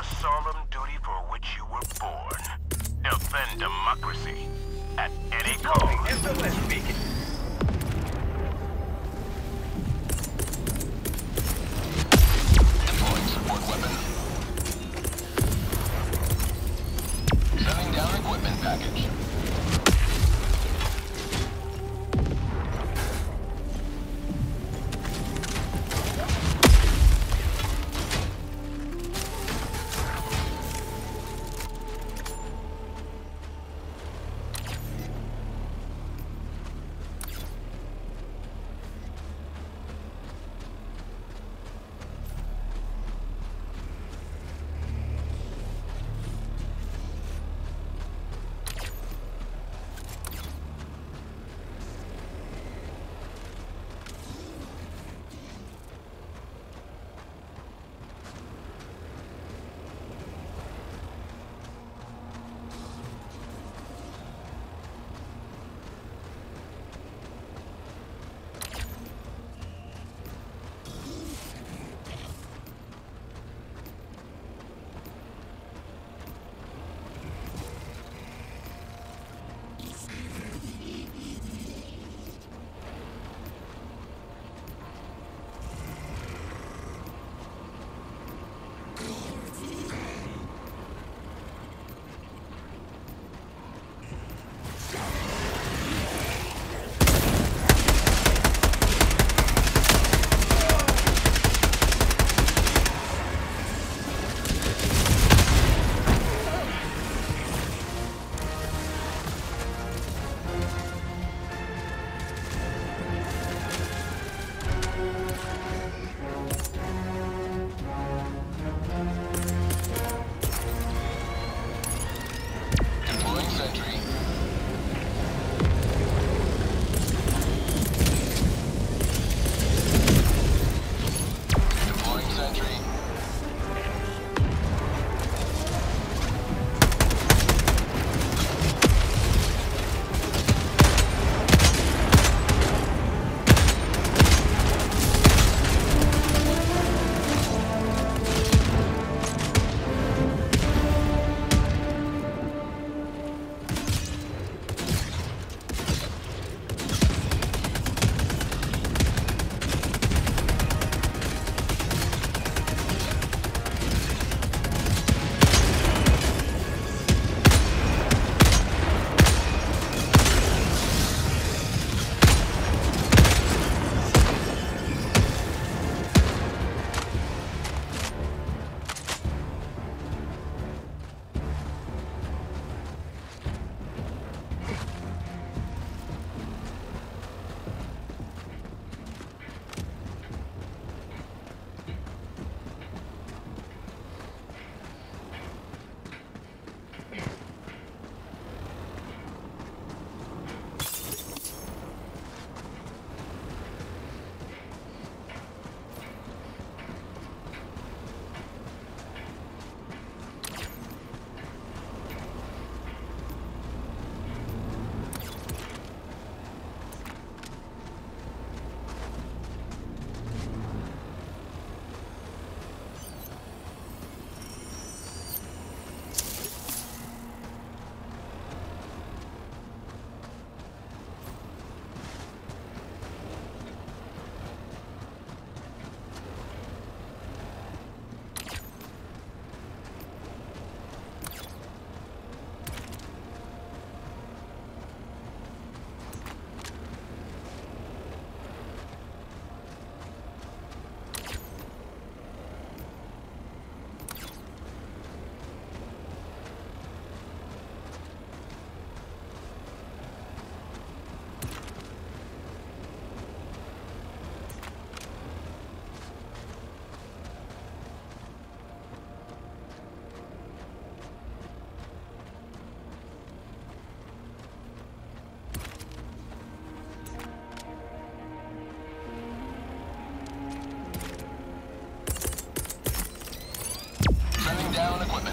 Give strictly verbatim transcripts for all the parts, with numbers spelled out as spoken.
the solemn duty for which you were born. Defend democracy at any cost.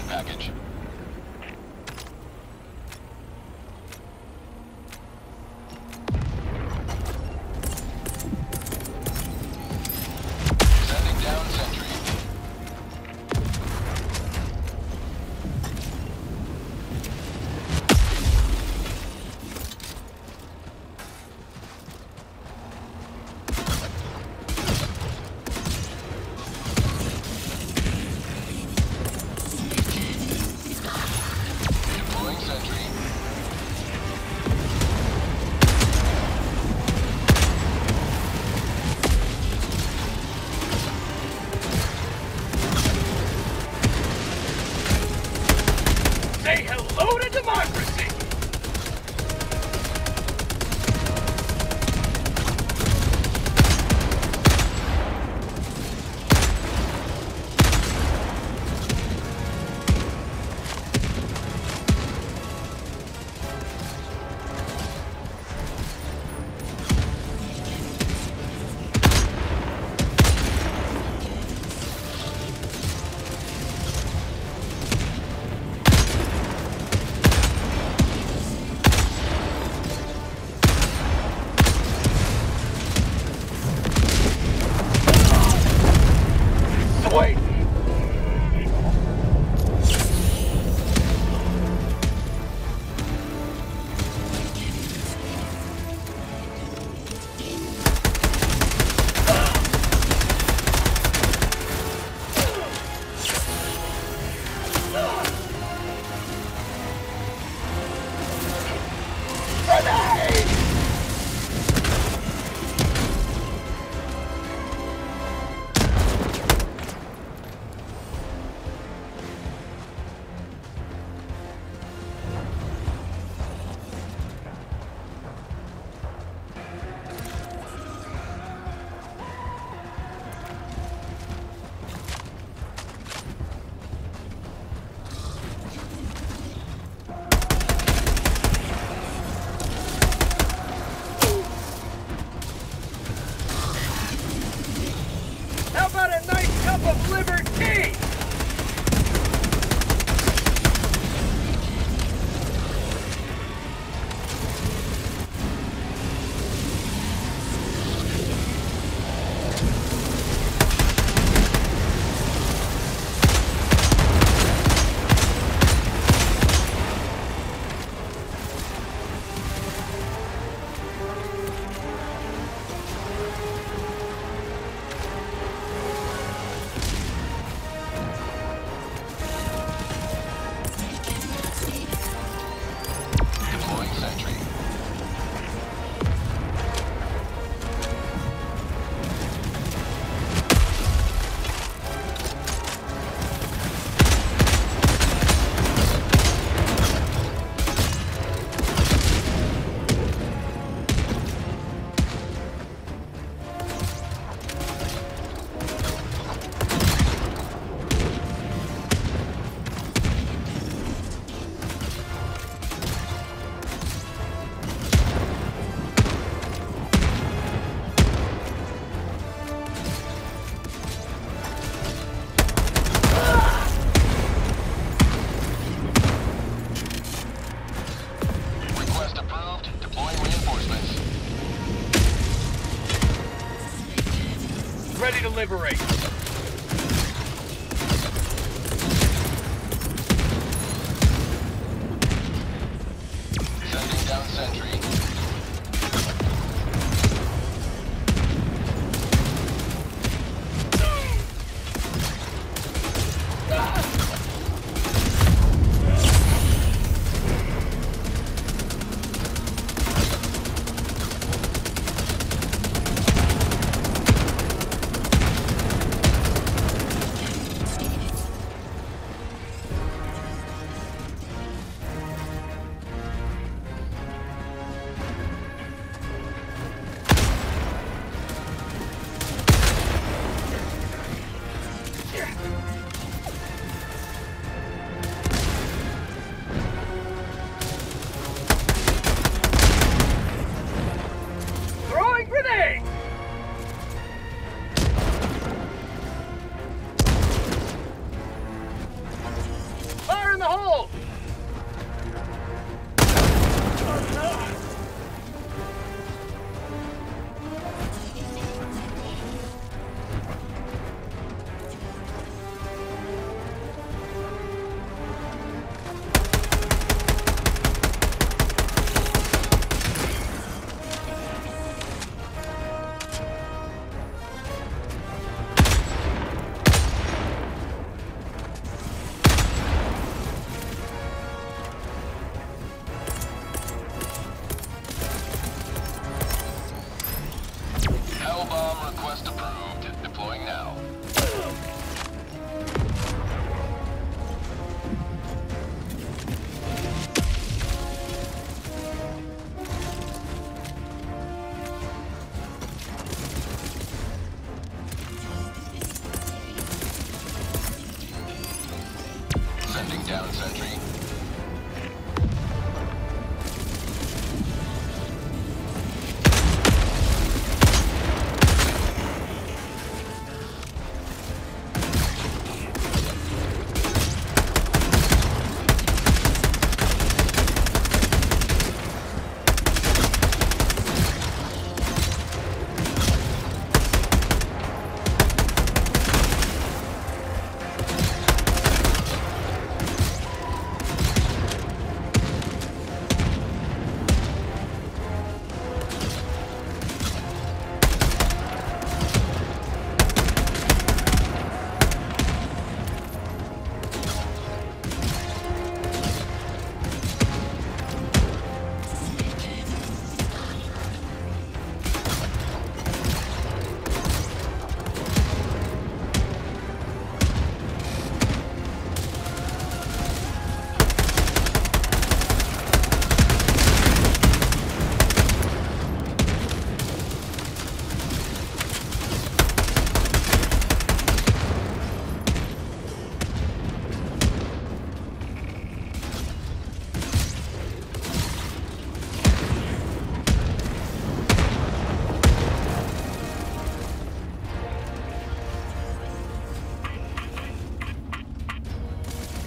Package. Sending down sentry. Say hello to democracy! Liberate. Sending down sentry. Sending down sentry.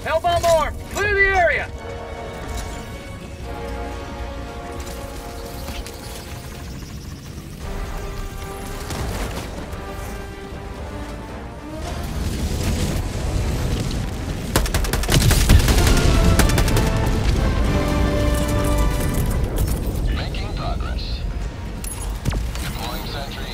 Hellbound more! Clear the area! Making progress. Deploying sentry.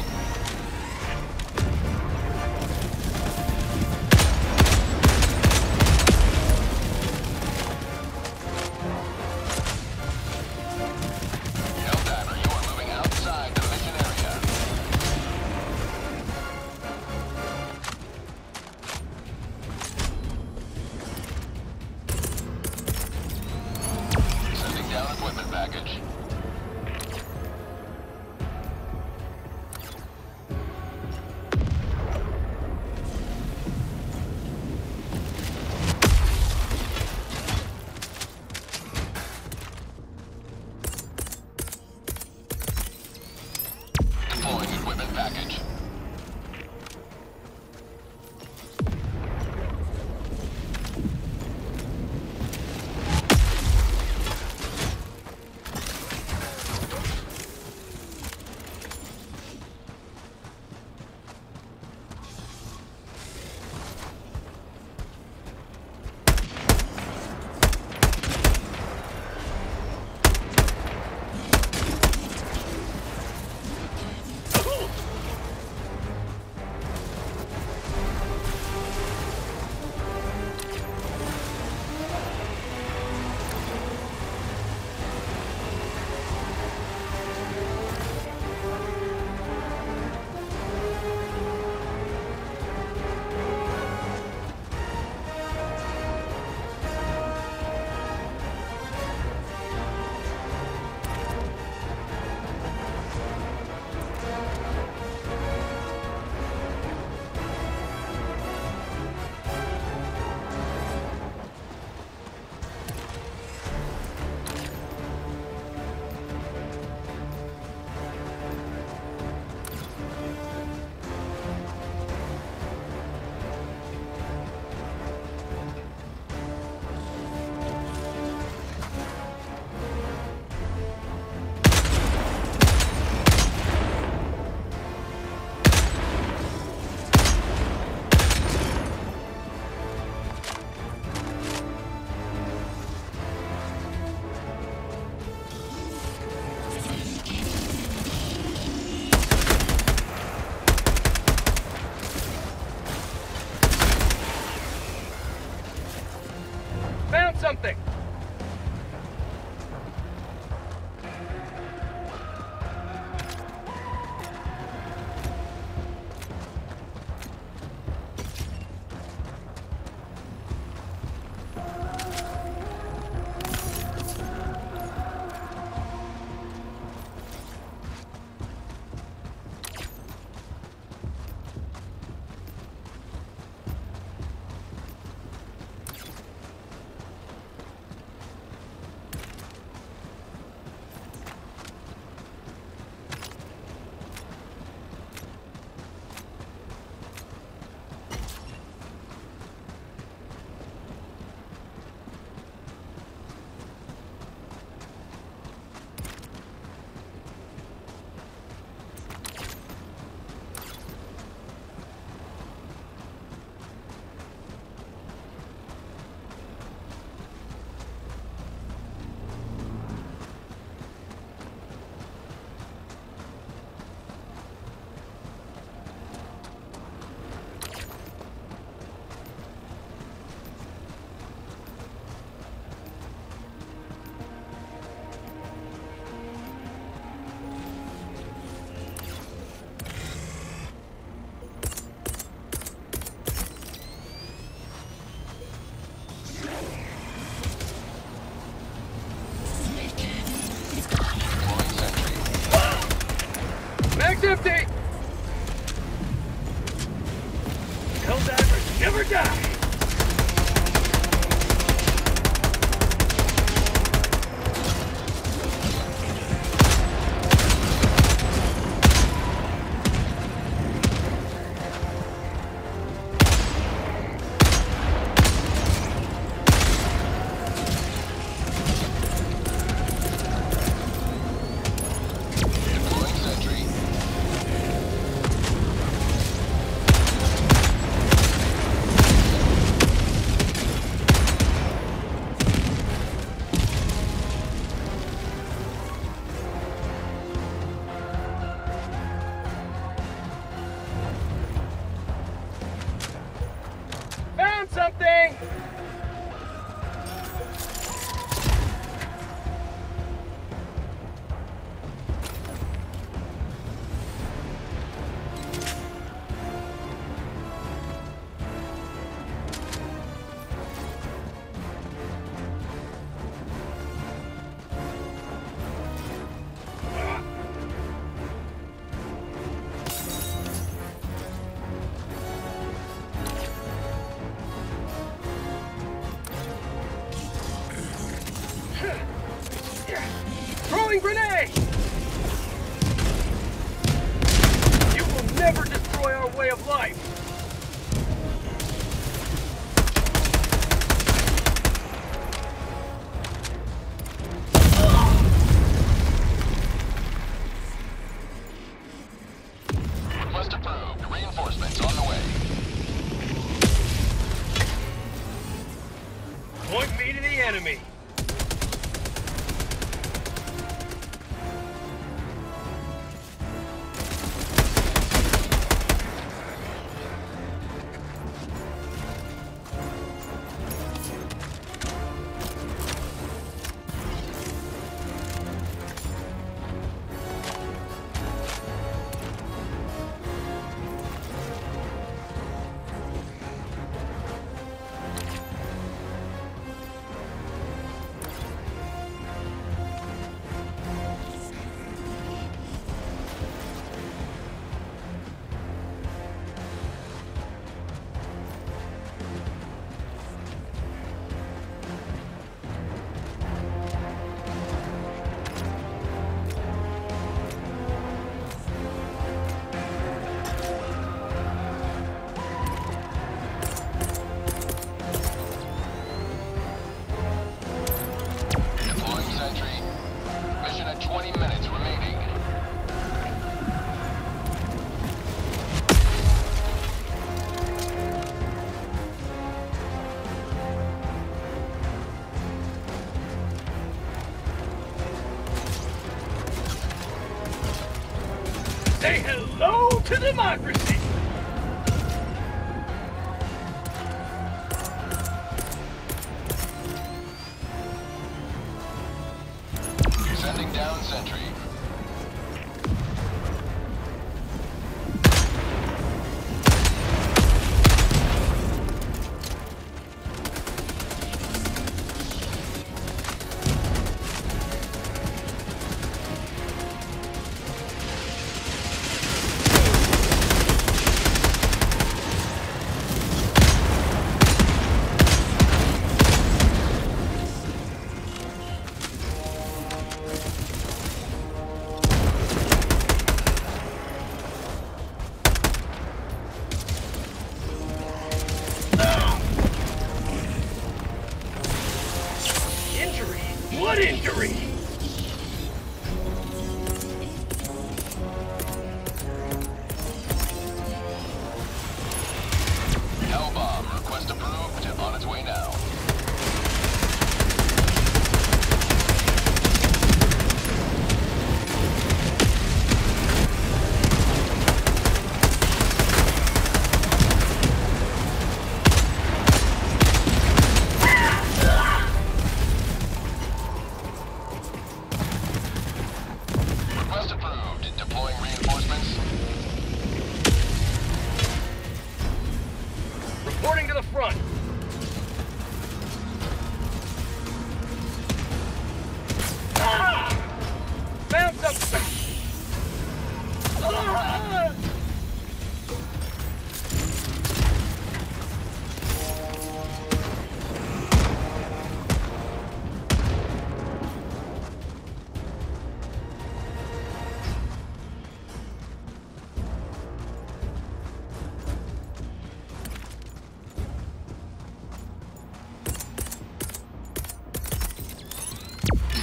Package. Deploying equipment package. Something. Safety! Helldivers never die! Something! Throwing grenade! You will never destroy our way of life! Request approved. Reinforcements on the way. Point me to the enemy. Say hello to democracy! Sending down sentry. What injury? Hellbomb request approved. On its way now.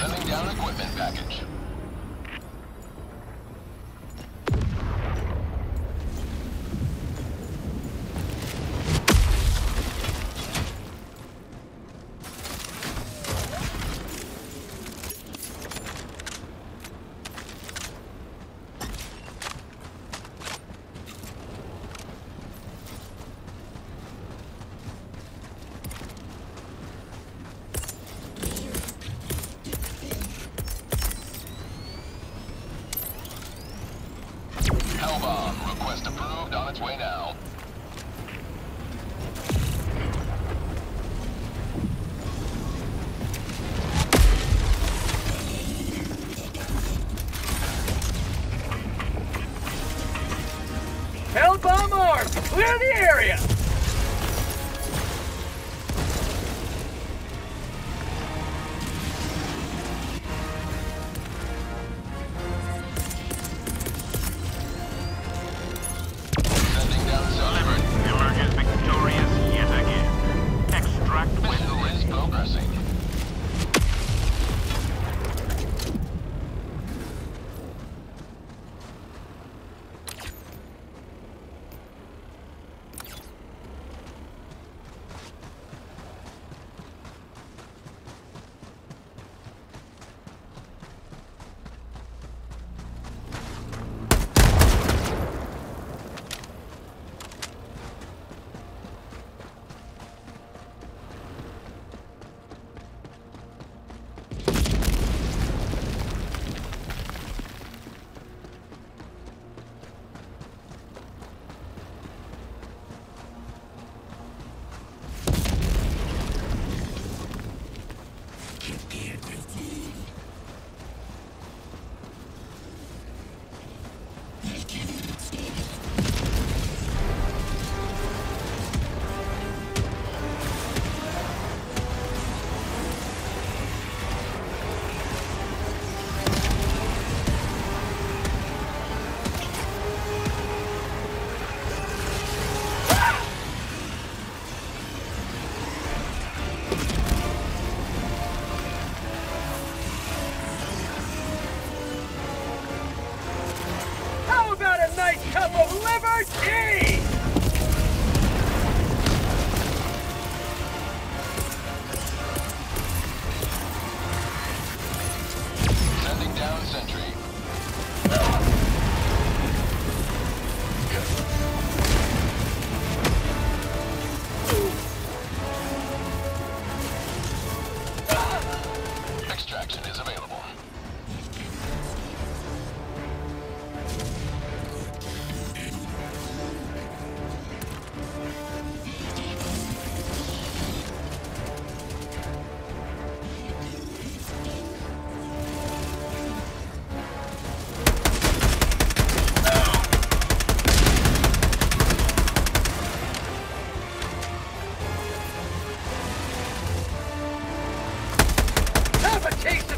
Sending down equipment package. Hellbomb, request approved, on its way now. Hellbomb armed! Clear the area!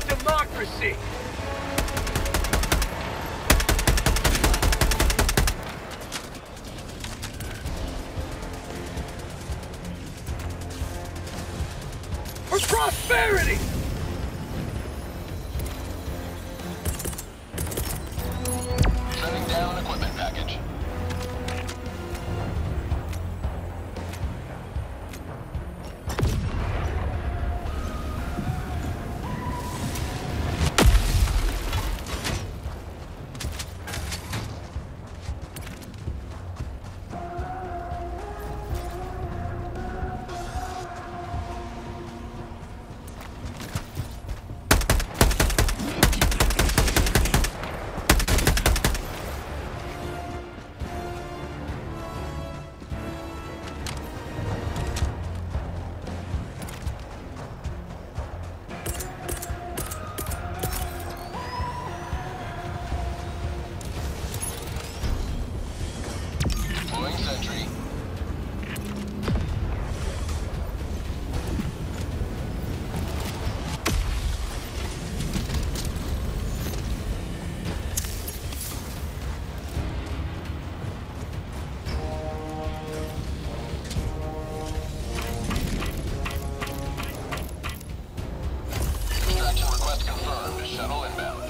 Democracy! For prosperity! Shutting down equipment package. Shuttle inbound.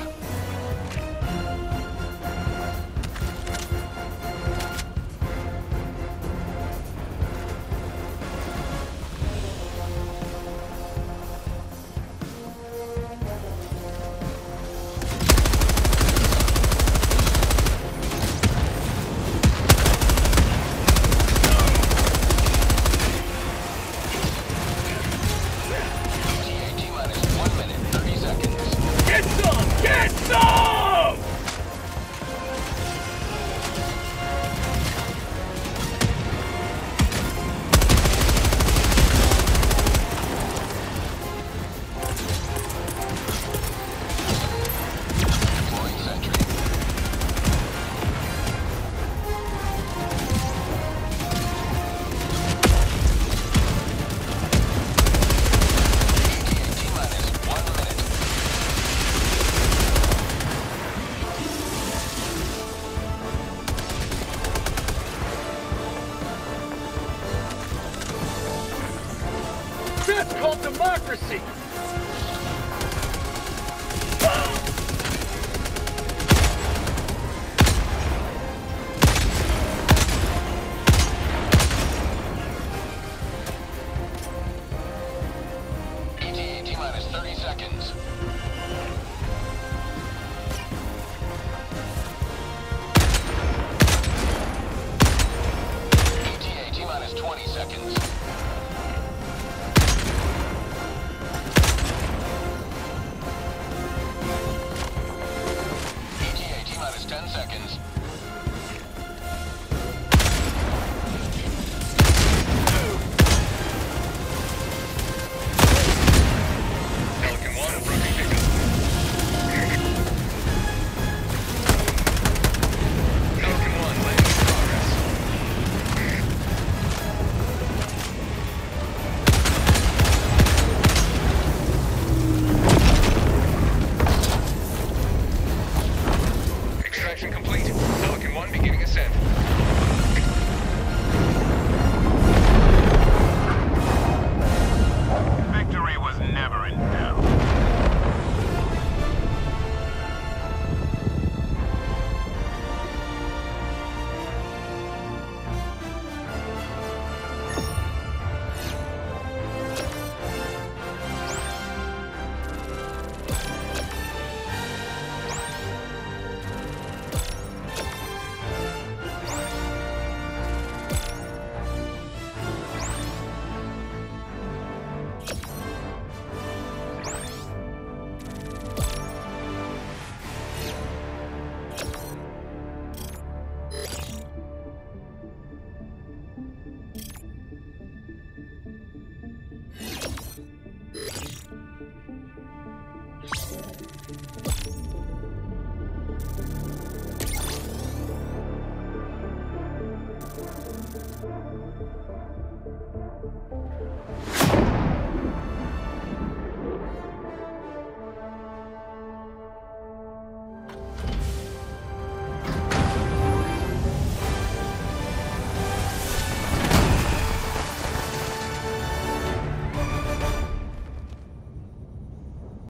That's called democracy! E T A T-minus thirty seconds. E T A T-minus twenty seconds. ten seconds. You